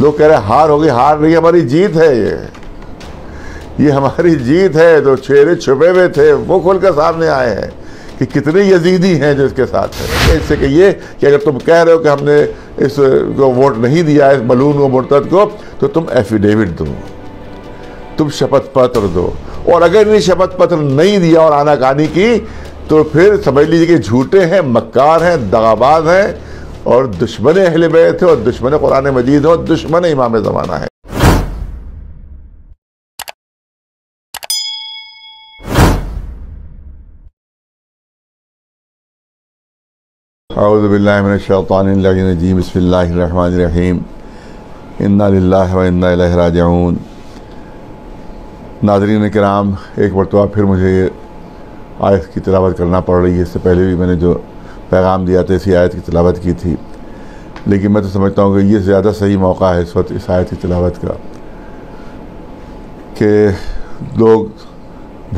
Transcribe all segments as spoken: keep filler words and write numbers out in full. लोग कह रहे हैं हार होगी, हार नहीं, हमारी जीत है, ये ये हमारी जीत है। तो चेहरे छुपे हुए थे वो खोलकर सामने आए हैं कि कितने यजीदी हैं जो इसके साथ हैं। इससे कहिए कि अगर तुम कह रहे हो कि हमने इसको वोट नहीं दिया इस मलून व मुर्तद को, तो तुम एफिडेविट दो, तुम शपथ पत्र दो, और अगर ये शपथ पत्र नहीं दिया और आनाकानी की तो फिर समझ लीजिए कि झूठे हैं, मक्कार हैं, दगाबाज हैं और दुश्मन अहले बैत हैं और दुश्मन कुरान मजीद है और दुश्मन इमाम ज़माना है। औज़ुबिल्लाहि मिनश्शैतानिर्रजीम, बिस्मिल्लाहिर्रहमानिर्रहीम, इन्ना लिल्लाहि व इन्ना इलैहि राजिऊन। नाज़रीन किराम, एक मरतबा फिर मुझे आयत की तिलावत करना पड़ रही है। इससे पहले भी मैंने जो पैगाम दिया था इसी आयत की तिलावत की थी, लेकिन मैं तो समझता हूँ कि ये ज़्यादा सही मौका है इस वक्त इस आयत की तिलावत का, कि लोग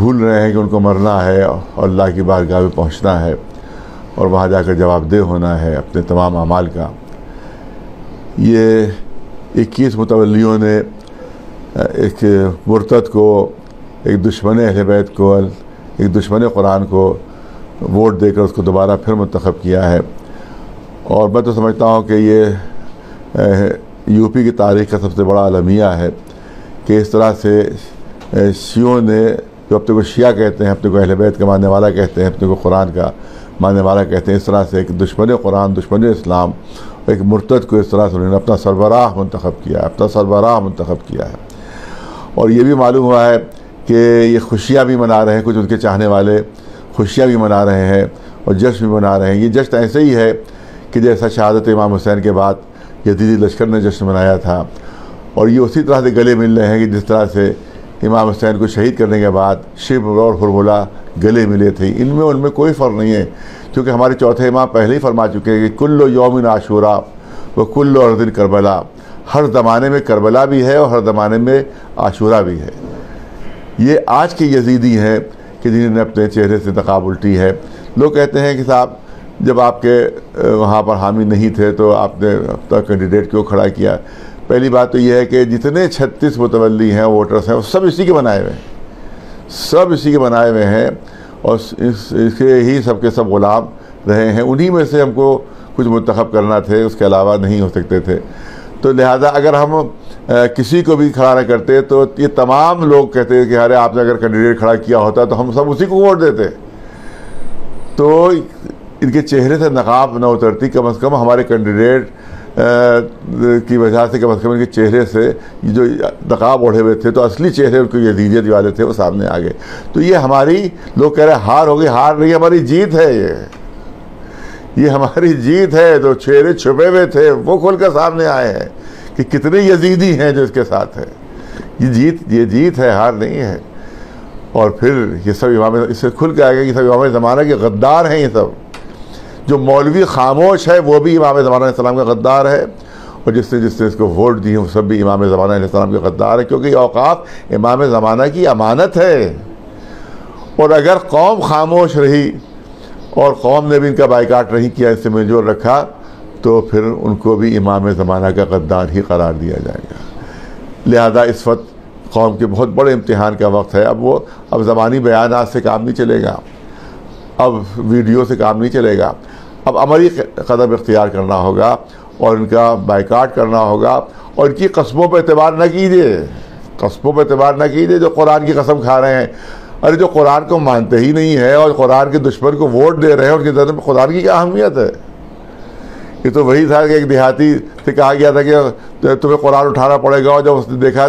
भूल रहे हैं कि उनको मरना है और अल्लाह की बारगाह में पहुँचना है और वहाँ जाकर जवाबदेह होना है अपने तमाम अमाल का। ये इक्कीस मुतवल्लियों ने एक मुर्तद को, एक दुश्मन अहले बैत को, एक दुश्मन कुरान को वोट देकर उसको दोबारा फिर मुंतखब किया है। और मैं तो समझता हूँ कि ये यूपी की तारीख़ का सबसे बड़ा अलमिया है कि इस तरह से शियों ने, जो अपने को शिया कहते हैं, अपने को अहले बैत का मानने वाला कहते हैं, अपने को कुरान का मानने वाला कहते हैं, इस तरह से एक दुश्मन कुरान, दुश्मन इस्लाम, एक मुर्तद को इस तरह से उन्होंने अपना सरबराह मुंतखब किया है, अपना सरबराह मुंतखब किया है। और ये भी मालूम हुआ है कि ये खुशियाँ भी मना रहे हैं, कुछ उनके चाहने वाले खुशियाँ भी मना रहे हैं और जश्न भी मना रहे हैं। ये जश्न ऐसे ही है कि जैसा शहादत इमाम हुसैन के बाद यजीदी लश्कर ने जश्न मनाया था, और ये उसी तरह से गले मिल रहे हैं कि जिस तरह से इमाम हुसैन को शहीद करने के बाद शिव और हुरमुला गले मिले थे। इनमें उनमें कोई फ़र्क नहीं है, क्योंकि हमारे चौथे इमाम पहले ही फरमा चुके हैं कि कुल्लो यौमिन आशूरा व कुल्लो अर्दिन करबला, हर ज़माने में करबला भी है और हर ज़माने में आशूरा भी है। ये आज के यजीदी हैं कि जिन्होंने अपने चेहरे से नकाब उल्टी है। लोग कहते हैं कि साहब जब आपके वहाँ पर हामी नहीं थे तो आपने अपना कैंडिडेट क्यों खड़ा किया। पहली बात तो यह है कि जितने छत्तीस मुतवल्ली हैं, वोटर्स हैं, वो सब इसी के बनाए हुए हैं, सब इसी के बनाए हुए हैं और इस इसके ही सब के सब गुलाम रहे हैं। उन्हीं में से हमको कुछ मुंतखब करना थे, उसके अलावा नहीं हो सकते थे। तो लिहाजा अगर हम आ, किसी को भी खड़ा न करते तो ये तमाम लोग कहते कि अरे आपने अगर कैंडिडेट खड़ा किया होता तो हम सब उसी को वोट देते। तो इनके चेहरे से नकाब न उतरती, कम अज़ कम हमारे कैंडिडेट की वजह से, कम अज़ कम इनके चेहरे से जो नकाब ओढ़े हुए थे तो असली चेहरे उनको यजीदियत वाले थे, वो सामने आ गए। तो ये हमारी, लोग कह रहे हैं हार होगी, हार नहीं, हमारी जीत है, ये ये हमारी जीत है। तो चेहरे छुपे हुए थे वो खोलकर सामने आए हैं कि कितने यजीदी हैं जो इसके साथ हैं। ये जीत ये जीत है, हार नहीं है। और फिर ये सब इमाम, इससे खुल के आएगा कि सब इमाम ज़माना के गद्दार हैं। ये सब जो मौलवी खामोश है वो भी इमाम ज़माना अलैहिस्सलाम का गद्दार है, और जिसने जिसने इसको वोट दिए वो सब भी इमाम ज़माना अलैहिस्सलाम के गद्दार है, क्योंकि औकाफ इमाम ज़माना की अमानत है। और अगर कौम खामोश रही और कौम ने भी इनका बायकाट नहीं किया, इससे मंजूर रखा, तो फिर उनको भी इमाम ज़माना का गद्दार ही करार दिया जाएगा। लिहाजा इस वक्त कौम के बहुत बड़े इम्तिहान का वक्त है। अब वो अब ज़बानी बयानात से काम नहीं चलेगा, अब वीडियो से काम नहीं चलेगा, अब अमली कदम इख्तियार करना होगा और इनका बायकाट करना होगा। और इनकी कस्मों पर एतबार न कीजिए, कस्मों पर एतबार न कीजिए जो कुरान की कसम खा रहे हैं। अरे जो कुरान को मानते ही नहीं है और कुरान के दुश्मन को वोट दे रहे हैं, उनके दर्द में कुरान की क्या अहमियत है। ये तो वही था कि एक देहाती से कहा गया था कि तुम्हें कुरान उठाना पड़ेगा, और जब उसने देखा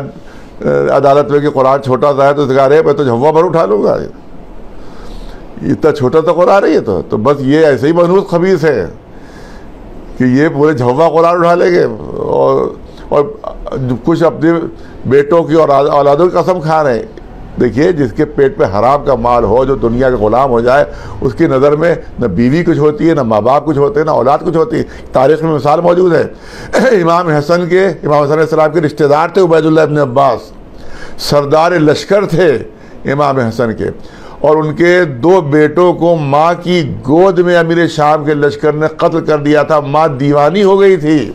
अदालत में कि कुरान छोटा सा है तो उसने कहा अरे मैं तो झव्वा भर उठा लूँगा, इतना छोटा तो कुरान है। तो तो बस ये ऐसे ही मनहूस खबीस है कि ये पूरे झव्वा कुरान उठा लेंगे और और कुछ अपने बेटों की और औलादों की कसम खा रहे हैं। देखिए, जिसके पेट पे हराम का माल हो, जो दुनिया का गुलाम हो जाए, उसकी नज़र में न बीवी कुछ होती है, न माँ बाप कुछ होते हैं, न औलाद कुछ होती है। तारीख़ में मिसाल मौजूद है। इमाम हसन के इमाम हसन अलैहिस्सलाम के रिश्तेदार थे उबैदुल्लाह इब्न अब्बास, सरदार लश्कर थे इमाम हसन के, और उनके दो बेटों को माँ की गोद में अमीर शाम के लश्कर ने कत्ल कर दिया था। माँ दीवानी हो गई थी,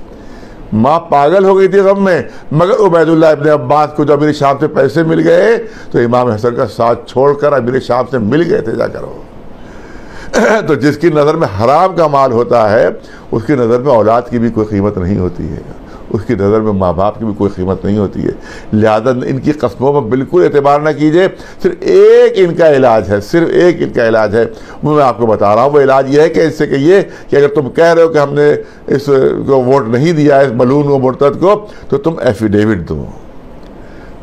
माँ पागल हो गई थी सब में, मगर उबैदुल्लाह इब्ने अब्बास को जब अमीर शाम से पैसे मिल गए तो इमाम हसन का साथ छोड़कर अमीर शाम से मिल गए थे जाकर वो। तो जिसकी नज़र में हराम का माल होता है उसकी नज़र में औलाद की भी कोई कीमत नहीं होती है, उसकी नज़र में माँ बाप की भी कोई कीमत नहीं होती है। लिहाजा इनकी कस्मों पर बिल्कुल एतबार ना कीजिए। सिर्फ एक इनका इलाज है, सिर्फ एक इनका इलाज है, वो मैं आपको बता रहा हूँ। वो इलाज ये है कि इससे कहिए कि अगर तुम कह रहे हो कि हमने इसको वोट नहीं दिया इस मलून व मुर्तद को, तो तुम एफिडेविट दो,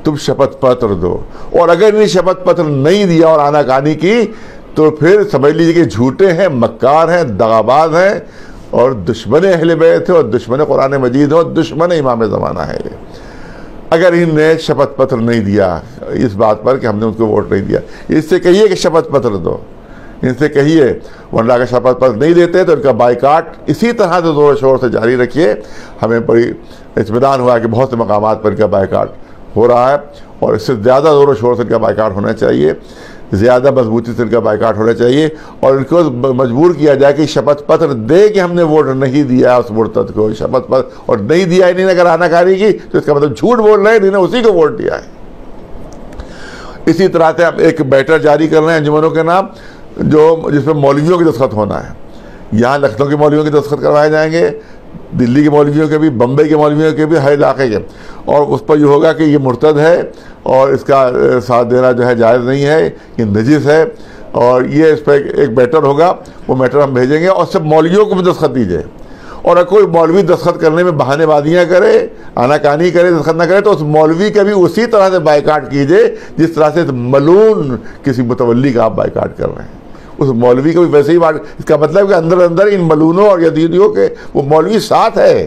तुम शपथ पत्र दो, और अगर इन्हें शपथ पत्र नहीं दिया और आनाकानी की तो फिर समझ लीजिए कि झूठे हैं, मक्कार हैं, दगाबाज हैं और दुश्मन अहले बैत है और दुश्मन कुरान मजीद है और दुश्मन इमाम ज़माना है। अगर इनने शपथ पत्र नहीं दिया इस बात पर कि हमने उनको वोट नहीं दिया, इससे कहिए कि शपथ पत्र दो, इनसे कहिए। वरना अगर शपथ पत्र नहीं देते तो इनका बाइकाट इसी तरह से जोर शोर से जारी रखिए। हमें बड़ी इत्मीनान हुआ कि बहुत से मकामात पर इनका बाइकाट हो रहा है और इससे ज़्यादा जोर शोर से इनका बाइकाट होना चाहिए, ज़्यादा मजबूती से इनका बाइकाट होना चाहिए और इनको मजबूर किया जाए कि शपथ पत्र दे कि हमने वोट नहीं दिया उस मुर्तद को, शपथ पत्र और नहीं दिया इन्हीं ने अगर आनाकारी की तो इसका मतलब झूठ बोल रहे हैं, इन्होंने उसी को वोट दिया है। इसी तरह से आप एक बैटर जारी कर रहे हैं अंजुमनों के नाम जो जिसमें मौलवियों के दस्तखत होना है। यहाँ लखनऊ के मौलवियों के दस्तखत करवाए जाएंगे, दिल्ली के मौलवियों के भी, बम्बई के मौलवियों के भी, हर इलाके के, और उस पर ये होगा कि ये मुर्तद है और इसका साथ देना जो है जायज़ नहीं है, ये नजिस है। और ये इस पर एक बैटर होगा, वो बैटर हम भेजेंगे और सब मौलवियों को भी दस्तखत दीजिए। और अगर कोई मौलवी दस्तखत करने में बहानेबाजियाँ करे, आनाकानी करे, दस्तखत ना करे तो उस मौलवी का भी उसी तरह से बाइकाट कीजिए जिस तरह से मलून किसी मुतवल्ली का आप बाइकाट कर रहे हैं। उस मौलवी को भी वैसे ही बात, इसका मतलब कि अंदर अंदर इन मलूनों और यदीदियों के वो मौलवी साथ है।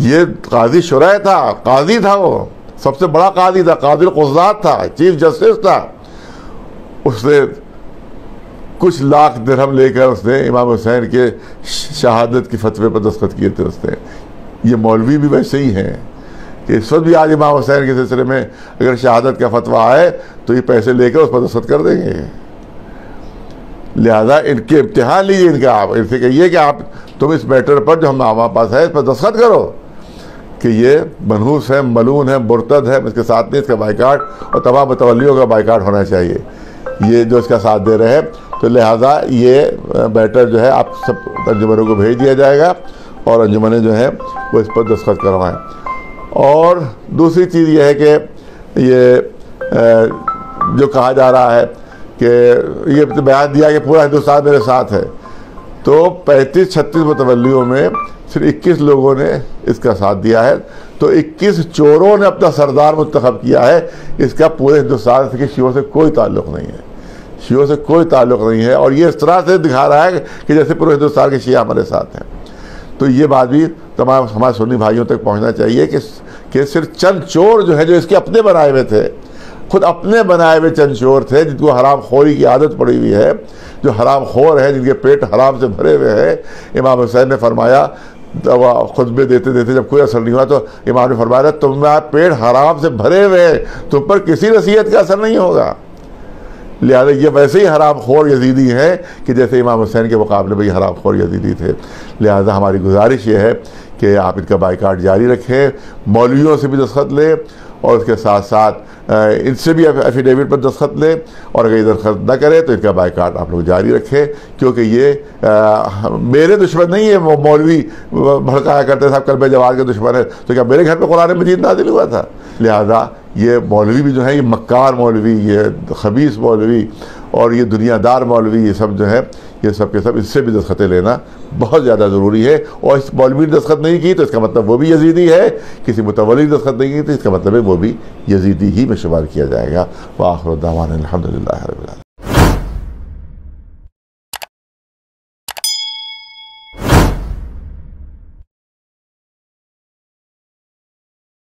ये काजी शुराय था, काजी था, वो सबसे बड़ा काजी था, कादिल कुज़ात था, चीफ जस्टिस था। उसने कुछ लाख दिरहम लेकर उसने इमाम हुसैन के शहादत के फतवे पर दस्तखत किए थे उसने। ये मौलवी भी वैसे ही हैं कि इस वक्त भी आज इमाम हुसैन के सिलसिले में अगर शहादत का फतवा आए तो ये पैसे लेकर उस पर दस्तखत कर देंगे। लिहाजा इनके इम्तिहान लीजिए इनका, आप इनसे कहिए कि आप तुम इस मैटर पर जो हम हमारे पास है इस पर दस्तखत करो कि ये मनहूस है, मलून है, मुर्तद है, इसके साथ में इसका बाइकाट और तमाम मुतवल्लियों का बाइकाट होना चाहिए, ये जो इसका साथ दे रहे हैं। तो लिहाजा ये मैटर जो है आप सब अंजुमनों को भेज दिया जाएगा और अंजुमने जो हैं वो इस पर दस्तखत करवाएँ। और दूसरी चीज़ यह है कि ये जो कहा जा रहा है कि ये बयान दिया कि पूरा हिंदुस्तान मेरे साथ है, तो पैंतीस छत्तीस मुतवल्लियों में सिर्फ इक्कीस लोगों ने इसका साथ दिया है, तो इक्कीस चोरों ने अपना सरदार मुंतखब किया है। इसका पूरे हिंदुस्तान के शियों से कोई ताल्लुक़ नहीं है, शियों से कोई ताल्लुक़ नहीं है। और ये इस तरह से दिखा रहा है कि जैसे पूरे हिंदुस्तान के शिया हमारे साथ हैं। तो ये बात भी तमाम हमारे सुन्नी भाइयों तक पहुँचना चाहिए कि, कि सिर्फ चंद चोर जो है, जो इसके अपने बनाए हुए थे, खुद अपने बनाए हुए चंद चोर थे जिनको हराम खोरी की आदत पड़ी हुई है, जो हराम खोर है, जिनके पेट हराम से भरे हुए हैं। इमाम हुसैन ने फरमाया, खुतबे देते देते जब कोई असर नहीं हुआ तो इमाम ने फरमाया तुम्हारा पेट हराम से भरे हुए हैं, तुम पर किसी नसीहत का असर नहीं होगा। लिहाजा ये वैसे ही हराम खोर यजीदी हैं कि जैसे इमाम हुसैन के मुकाबले में ये हराम खोर यजीदी थे। लिहाजा हमारी गुजारिश ये है कि आप इनका बाइकाट जारी रखें, मौलवियों से भी दस्तखत लें और उसके साथ साथ इनसे भी एफिडेविट पर दस्तखत लें, और अगर ये दस्तखत न करें तो इनका बाइकाट आप लोग जारी रखें, क्योंकि ये आ, मेरे दुश्मन नहीं है। वो मौलवी भड़काया करते साहब कलबे जवाद के दुश्मन है, तो क्या मेरे घर पर कुरान मजीद नाज़िल हुआ था? लिहाजा ये मौलवी भी जो है, ये मक्कार मौलवी, ये खबीस मौलवी और ये दुनियादार मौलवी, ये सब जो है, ये सब के सब इससे भी दस्तखतें लेना बहुत ज़्यादा ज़रूरी है। और इस मौलवी ने दस्तखत नहीं की तो इसका मतलब वो भी यजीदी है, किसी मुतवल्ली ने दस्तखत नहीं की तो इसका मतलब वो भी यजीदी ही में शुमार किया जाएगा। वाखिर दावाना अल्हम्दुलिल्लाह रब्बिल आलमीन।